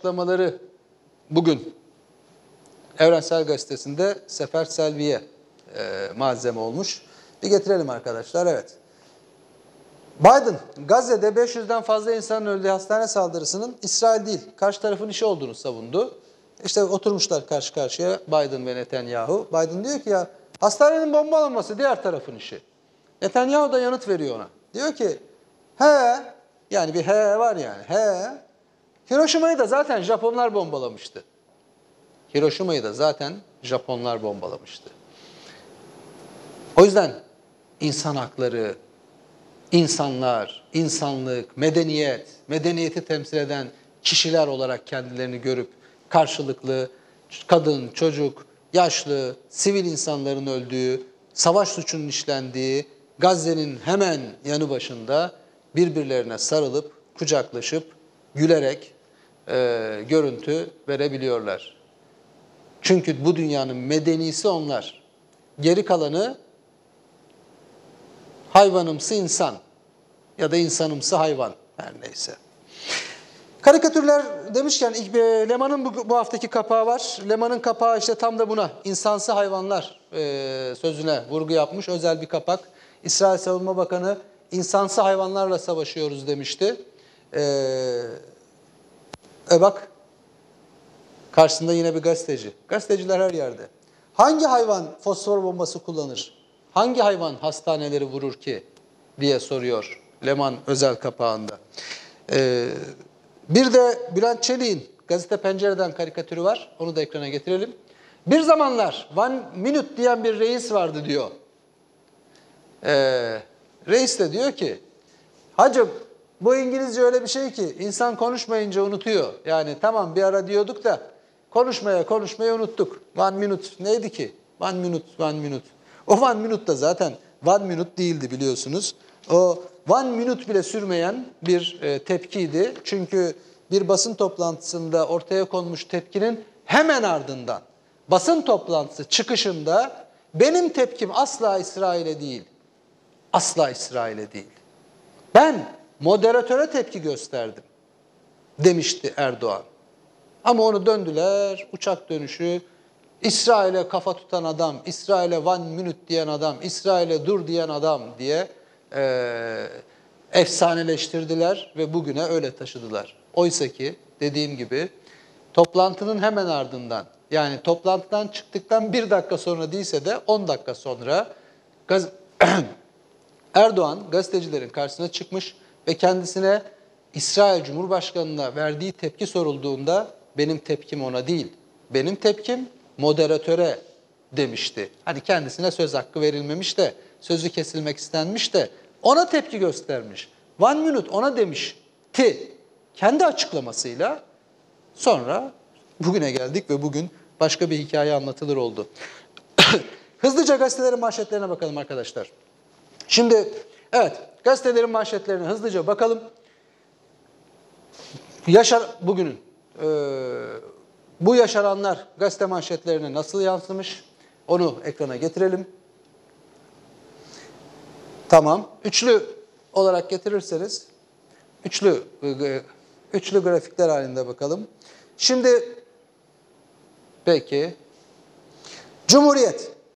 açıklamaları bugün Evrensel Gazetesi'nde Sefer Selvi'ye malzeme olmuş. Bir getirelim arkadaşlar, evet. Biden, Gazze'de 500'den fazla insanın öldüğü hastane saldırısının İsrail değil, karşı tarafın işi olduğunu savundu. İşte oturmuşlar karşı karşıya Biden ve Netanyahu. Biden diyor ki ya hastanenin bombalanması diğer tarafın işi. Netanyahu da yanıt veriyor ona. Diyor ki yani bir var yani. Hiroşima'yı da zaten Japonlar bombalamıştı. O yüzden insan hakları, insanlar, insanlık, medeniyet, medeniyeti temsil eden kişiler olarak kendilerini görüp karşılıklı kadın, çocuk, yaşlı, sivil insanların öldüğü, savaş suçunun işlendiği, Gazze'nin hemen yanı başında birbirlerine sarılıp, kucaklaşıp, gülerek görüntü verebiliyorlar. Çünkü bu dünyanın medenisi onlar. Geri kalanı hayvanımsı insan ya da insanımsı hayvan, her neyse. Karikatürler demişken Leman'ın bu haftaki kapağı var. Leman'ın kapağı işte tam da buna, insansı hayvanlar sözüne vurgu yapmış özel bir kapak. İsrail Savunma Bakanı insansı hayvanlarla savaşıyoruz demişti. Bak karşısında yine bir gazeteci. Gazeteciler her yerde. Hangi hayvan fosfor bombası kullanır? Hangi hayvan hastaneleri vurur ki? Diye soruyor Leman özel kapağında. Bir de Bülent Çelik'in Gazete Pencere'den karikatürü var. Onu da ekrana getirelim. Bir zamanlar one minute diyen bir reis vardı diyor. Reis de diyor ki hacım bu İngilizce öyle bir şey ki insan konuşmayınca unutuyor. Yani tamam bir ara diyorduk da konuşmayı unuttuk. One minute neydi ki? One minute. O one minute da zaten one minute değildi biliyorsunuz. O one minute bile sürmeyen bir tepkiydi. Çünkü bir basın toplantısında ortaya konmuş tepkinin hemen ardından basın toplantısı çıkışında benim tepkim asla İsrail'e değil. Asla İsrail'e değil. Ben moderatöre tepki gösterdim demişti Erdoğan. Ama onu döndüler uçak dönüşü. İsrail'e kafa tutan adam, İsrail'e one minute diyen adam, İsrail'e dur diyen adam diye efsaneleştirdiler ve bugüne öyle taşıdılar. Oysa ki dediğim gibi toplantının hemen ardından yani toplantıdan çıktıktan bir dakika sonra değilse de 10 dakika sonra Erdoğan gazetecilerin karşısına çıkmış ve kendisine İsrail Cumhurbaşkanı'na verdiği tepki sorulduğunda benim tepkim ona değil, benim tepkim moderatöre demişti. Hani kendisine söz hakkı verilmemiş de, sözü kesilmek istenmiş de ona tepki göstermiş. One minute ona demişti kendi açıklamasıyla sonra bugüne geldik ve bugün başka bir hikaye anlatılır oldu. Hızlıca gazetelerin manşetlerine bakalım arkadaşlar. Şimdi evet gazetelerin manşetlerine hızlıca bakalım. Bu yaşananlar gazete manşetlerine nasıl yansımış onu ekrana getirelim. Tamam. Üçlü olarak getirirseniz üçlü grafikler halinde bakalım. Şimdi peki Cumhuriyet